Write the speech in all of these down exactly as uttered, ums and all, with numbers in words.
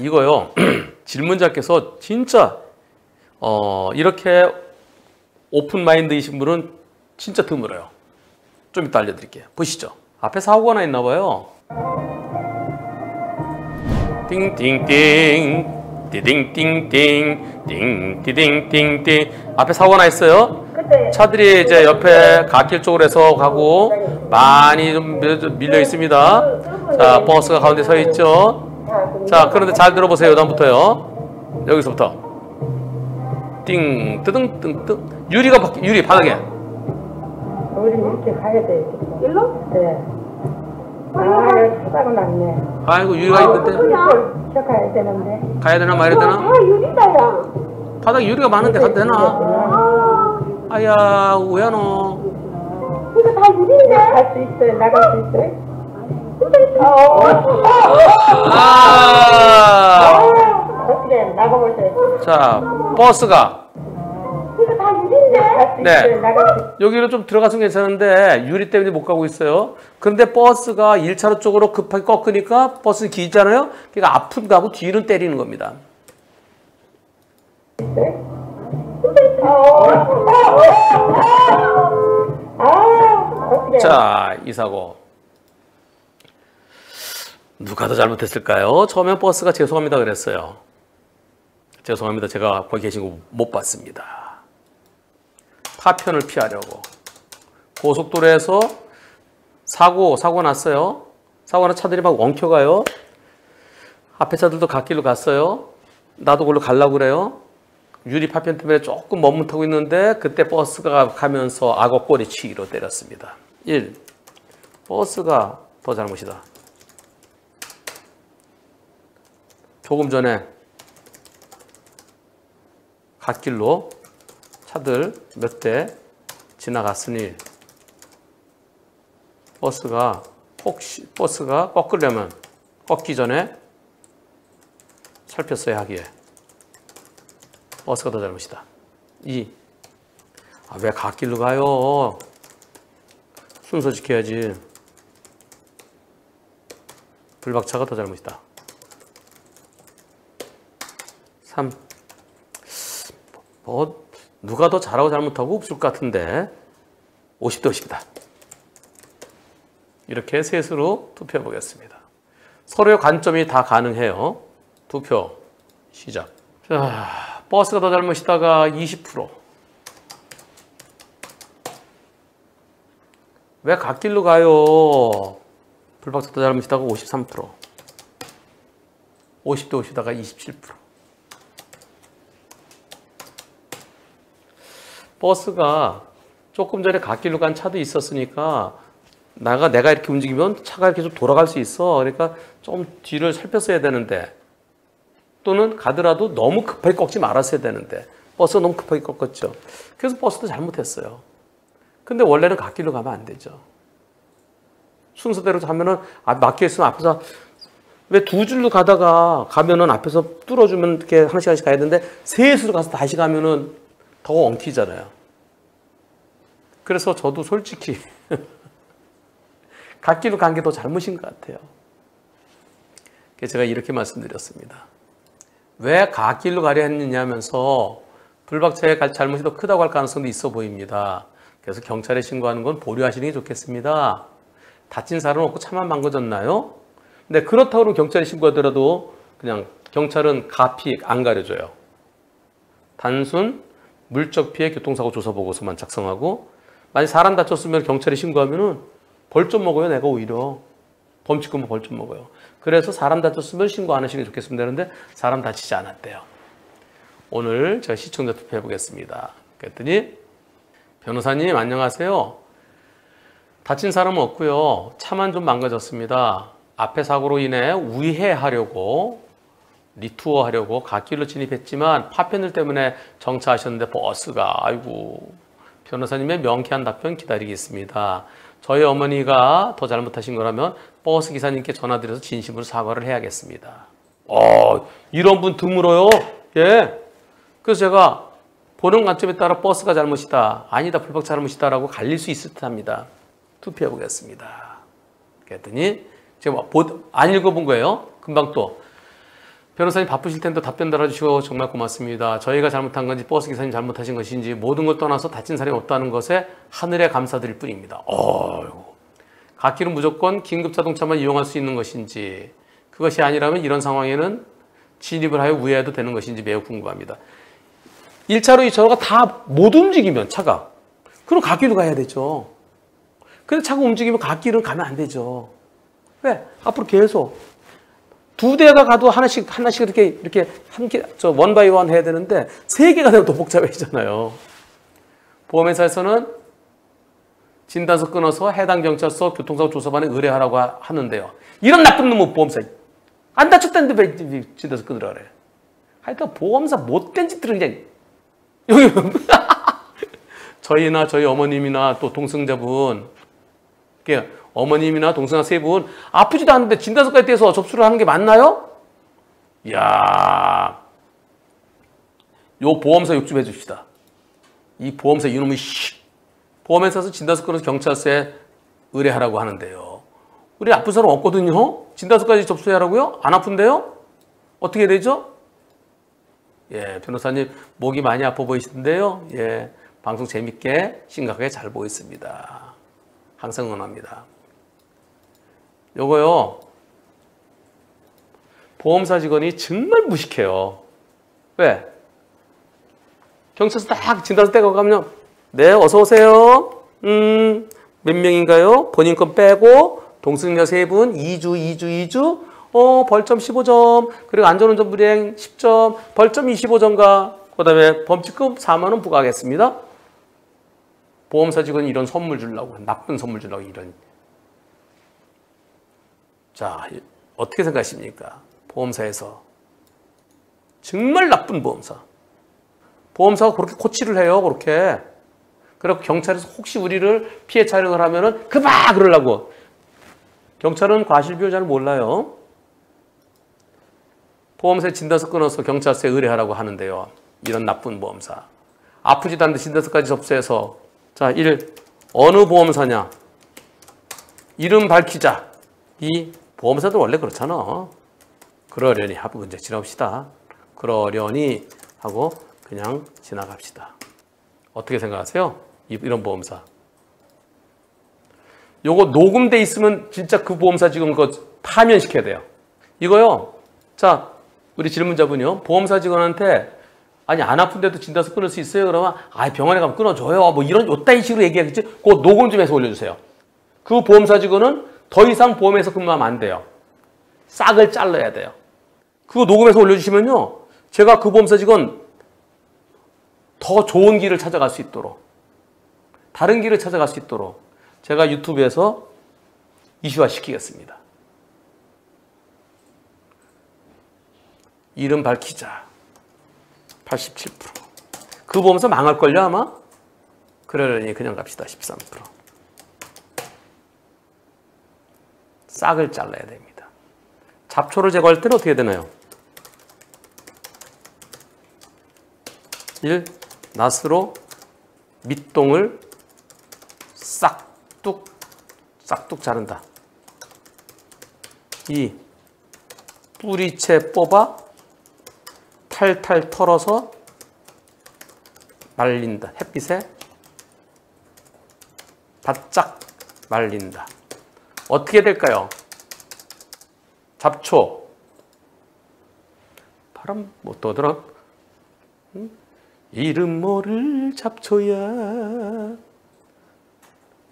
이거요. 질문자께서 진짜 어, 이렇게 오픈 마인드이신 분은 진짜 드물어요. 좀 이따 알려드릴게요. 보시죠. 앞에 사고가 하나 있나 봐요. 띵띵띵 띵띵띵띵 띵띵띵띵 앞에 사고가 하나 있어요. 차들이 이제 옆에 갓길 쪽으로 해서 가고 많이 좀 밀려 있습니다. 자, 버스가 가운데 서 있죠. 자, 그런데 잘 들어보세요. 다음부터요. 여기서부터 띵 뜨등 뜬뜬 유리가 바, 유리 바닥에. 우리 이렇게 가야 돼. 일로? 네. 아, 여기 사고 났네. 아이고, 유리가 있는데. 저 가야 되는데. 가야 되나 말아야 되나? 아, 유리다야. 바닥에 유리가 많은데 가도 되나? 아야, 왜야 너? 이거 다 유리인데? 갈 수 있어요? 나갈 수 있어요? 아! 어떻게 나가볼 때? 자, 버스가. 이거 다 유리인데? 네. 여기로 좀 들어갔으면 괜찮은데 유리 때문에 못 가고 있어요. 그런데 버스가 일 차로 쪽으로 급하게 꺾으니까 버스 길잖아요. 그러니까 앞은 가고 뒤는 때리는 겁니다. 자, 이 사고 누가 더 잘못했을까요? 처음엔 버스가 죄송합니다 그랬어요. 죄송합니다, 제가 거기 계신 거 못 봤습니다. 파편을 피하려고 고속도로에서 사고 사고 났어요. 사고 난 차들이 막 엉켜가요. 앞에 차들도 갓길로 갔어요. 나도 그걸로 가려고 그래요. 유리 파편 때문에 조금 머뭇하고 있는데 그때 버스가 가면서 악어꼬리치기로 때렸습니다. 일. 버스가 더 잘못이다. 조금 전에 갓길로 차들 몇 대 지나갔으니 버스가 혹시 버스가 꺾으려면 꺾기 전에 살폈어야 하기에 버스가 더 잘못이다. 이. 아, 왜 갓길로 가요? 순서 지켜야지. 블박차가 더 잘못이다. 삼. 뭐 누가 더 잘하고 잘못하고 없을 것 같은데 오십 대 오십이다. 이렇게 셋으로 투표해 보겠습니다. 서로의 관점이 다 가능해요. 투표 시작. 자. 버스가 더 잘못이다가 이십 퍼센트. 왜 갓길로 가요? 블박차 더 잘못이다가 오십삼 퍼센트. 오십 대 오십이다가 이십칠 퍼센트. 버스가 조금 전에 갓길로 간 차도 있었으니까 내가, 내가 이렇게 움직이면 차가 계속 돌아갈 수 있어. 그러니까 좀 뒤를 살폈어야 되는데 또는 가더라도 너무 급하게 꺾지 말았어야 되는데 버스가 너무 급하게 꺾었죠. 그래서 버스도 잘못했어요. 근데 원래는 갓길로 가면 안 되죠. 순서대로 가면은 막혀있으면 앞에서 왜 두 줄로 가다가 가면은 앞에서 뚫어주면 이렇게 하나씩 하나씩 가야 되는데 세 수로 가서 다시 가면은 더 엉키잖아요. 그래서 저도 솔직히 갓길로 간 게 더 잘못인 것 같아요. 그래서 제가 이렇게 말씀드렸습니다. 왜 갓길로 가려 했느냐 하면서 블박차의 잘못이 더 크다고 할 가능성도 있어 보입니다. 그래서 경찰에 신고하는 건 보류하시는 게 좋겠습니다. 다친 사람은 없고 차만 망가졌나요? 근데 그렇다고 하면 경찰에 신고하더라도 그냥 경찰은 가피 안 가려줘요. 단순 물적 피해 교통사고 조사 보고서만 작성하고 만약 사람 다쳤으면 경찰에 신고하면 벌 좀 먹어요. 내가 오히려. 범칙금은 벌 좀 먹어요. 그래서 사람 다쳤으면 신고 안 하시는 게 좋겠습니다. 그런데 사람 다치지 않았대요. 오늘 제가 시청자 투표해 보겠습니다. 그랬더니 변호사님 안녕하세요. 다친 사람은 없고요. 차만 좀 망가졌습니다. 앞에 사고로 인해 우회하려고 리투어하려고 갓길로 진입했지만 파편들 때문에 정차하셨는데 버스가 아이고 변호사님의 명쾌한 답변 기다리겠습니다. 저희 어머니가 더 잘못하신 거라면 버스 기사님께 전화드려서 진심으로 사과를 해야겠습니다. 어, 이런 분 드물어요. 예. 그래서 제가 보는 관점에 따라 버스가 잘못이다, 아니다, 블박차 잘못이다라고 갈릴 수 있을 듯 합니다. 투표해 보겠습니다. 그랬더니 제가 안 읽어본 거예요. 금방 또 변호사님 바쁘실 텐데 답변 달아주시고 정말 고맙습니다. 저희가 잘못한 건지 버스기사님 잘못하신 것인지 모든 걸 떠나서 다친 사람이 없다는 것에 하늘에 감사드릴 뿐입니다. 어이구. 갓길은 무조건 긴급자동차만 이용할 수 있는 것인지, 그것이 아니라면 이런 상황에는 진입을 하여 우회해도 되는 것인지 매우 궁금합니다. 일 차로, 이 차로가 다 못 움직이면 차가, 그럼 갓길로 가야 되죠. 근데 차가 움직이면 갓길은 가면 안 되죠. 왜? 앞으로 계속 두 대가 가도 하나씩 하나씩 이렇게 이렇게 한 개, 저 원 바이 원 해야 되는데 세 개가 되면 더 복잡해지잖아요. 보험회사에서는 진단서 끊어서 해당 경찰서 교통사고 조사반에 의뢰하라고 하는데요. 이런 나쁜 놈은 보험사 안 다쳤다는데 왜 진단서 끊으라 그래? 하여튼 보험사 못된 짓들은 그냥 여기 저희나 저희 어머님이나 또 동승자분, 어머님이나 동생아 세 분 아프지도 않은데 진단서까지 떼서 접수를 하는 게 맞나요? 이야, 요 보험사 욕 좀 해줍시다. 이 보험사 이놈의 씨. 보험회사에서 진단서 끊어서 경찰서에 의뢰하라고 하는데요. 우리 아픈 사람 없거든요. 진단서까지 접수하라고요? 안 아픈데요? 어떻게 되죠? 예, 변호사님 목이 많이 아파 보이시는데요. 예, 방송 재밌게 심각하게 잘 보였습니다. 항상 응원합니다. 요거요, 보험사 직원이 정말 무식해요. 왜? 경찰서 딱 진단서 떼고 가면, 네, 어서오세요. 음, 몇 명인가요? 본인 건 빼고, 동승자 세 분, 이 주, 이 주, 이 주, 어, 벌점 십오 점, 그리고 안전운전 불이행 십 점, 벌점 이십오 점과, 그 다음에 범칙금 사만 원 부과하겠습니다. 보험사 직원이 이런 선물 주려고, 나쁜 선물 주려고 이런. 자, 어떻게 생각하십니까? 보험사에서. 정말 나쁜 보험사. 보험사가 그렇게 코치를 해요, 그렇게. 그리고 경찰에서 혹시 우리를 피해 촬영을 하면은 그만 그러려고. 경찰은 과실비율 잘 몰라요. 보험사에 진단서 끊어서 경찰서에 의뢰하라고 하는데요. 이런 나쁜 보험사. 아프지도 않은데 진단서까지 접수해서. 자, 일. 어느 보험사냐? 이름 밝히자. 이. 보험사들 원래 그렇잖아. 그러려니 하고 이제 지나갑시다. 그러려니 하고 그냥 지나갑시다. 어떻게 생각하세요? 이런 보험사. 요거 녹음돼 있으면 진짜 그 보험사 지금 그거 파면시켜야 돼요. 이거요. 자, 우리 질문자분이요. 보험사 직원한테 아니, 안 아픈데도 진단서 끊을 수 있어요? 그러면, 아, 병원에 가면 끊어줘요. 뭐 이런, 요딴 식으로 얘기하겠지? 그거 녹음 좀 해서 올려주세요. 그 보험사 직원은 더 이상 보험에서 근무하면 안 돼요. 싹을 잘라야 돼요. 그거 녹음해서 올려주시면요. 제가 그 보험사 직원 더 좋은 길을 찾아갈 수 있도록, 다른 길을 찾아갈 수 있도록 제가 유튜브에서 이슈화 시키겠습니다. 이름 밝히자. 팔십칠 퍼센트. 그 보험사 망할걸요, 아마? 그러려니 그냥 갑시다. 십삼 퍼센트. 싹을 잘라야 됩니다. 잡초를 제거할 때는 어떻게 되나요? 일. 낫으로 밑동을 싹둑, 싹둑 자른다. 이. 뿌리채 뽑아 탈탈 털어서 말린다. 햇빛에 바짝 말린다. 어떻게 될까요? 잡초. 바람 못 떠더라. 응? 이름 모를 잡초야.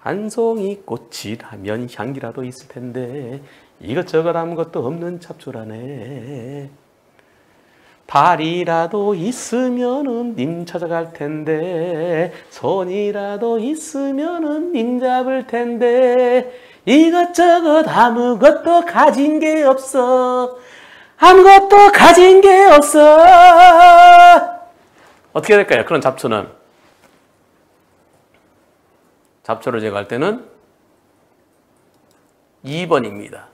한 송이 꽃이라면 향기라도 있을 텐데 이것저것 아무것도 없는 잡초라네. 발이라도 있으면은 님 찾아갈 텐데, 손이라도 있으면은 님 잡을 텐데, 이것저것 아무것도 가진 게 없어. 아무것도 가진 게 없어. 어떻게 될까요? 그런 잡초는. 잡초를 제거할 때는 이 번입니다.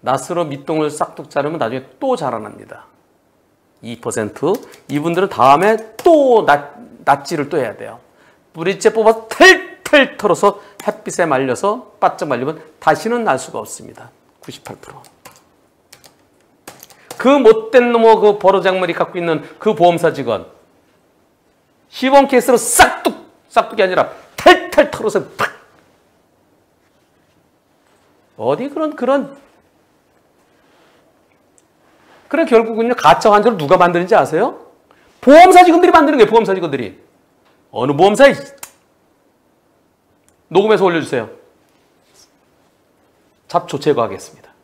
낫으로 밑동을 싹둑 자르면 나중에 또 자라납니다. 이 퍼센트. 이분들은 다음에 또 낫, 낫지를 또 해야 돼요. 뿌리째 뽑아서 털털 털어서 햇빛에 말려서 바짝 말리면 다시는 날 수가 없습니다. 구십팔 퍼센트. 그 못된 놈의 그 버르장머리 갖고 있는 그 보험사 직원 시범 케이스로 싹둑, 싹둑이 아니라 탈탈 털어서 팍! 어디 그런, 그런. 그래, 결국은요, 가짜 환자를 누가 만드는지 아세요? 보험사 직원들이 만드는 거예요, 보험사 직원들이. 어느 보험사에 녹음해서 올려주세요. 잡초 제거하겠습니다.